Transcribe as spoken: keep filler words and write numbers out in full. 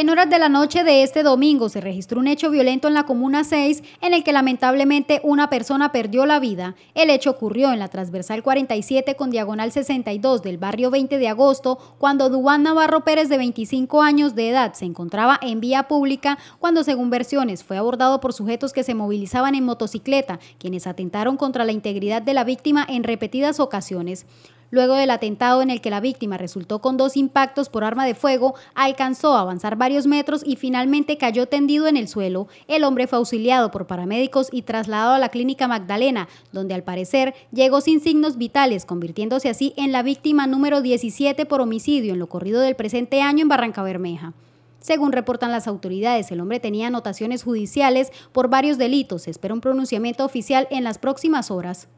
En horas de la noche de este domingo se registró un hecho violento en la Comuna seis en el que lamentablemente una persona perdió la vida. El hecho ocurrió en la transversal cuarenta y siete con diagonal sesenta y dos del barrio veinte de agosto cuando Duván Navarro Pérez de veinticinco años de edad se encontraba en vía pública cuando según versiones fue abordado por sujetos que se movilizaban en motocicleta, quienes atentaron contra la integridad de la víctima en repetidas ocasiones. Luego del atentado en el que la víctima resultó con dos impactos por arma de fuego, alcanzó a avanzar varios metros y finalmente cayó tendido en el suelo. El hombre fue auxiliado por paramédicos y trasladado a la clínica Magdalena, donde al parecer llegó sin signos vitales, convirtiéndose así en la víctima número diecisiete por homicidio en lo corrido del presente año en Barrancabermeja. Según reportan las autoridades, el hombre tenía anotaciones judiciales por varios delitos. Se espera un pronunciamiento oficial en las próximas horas.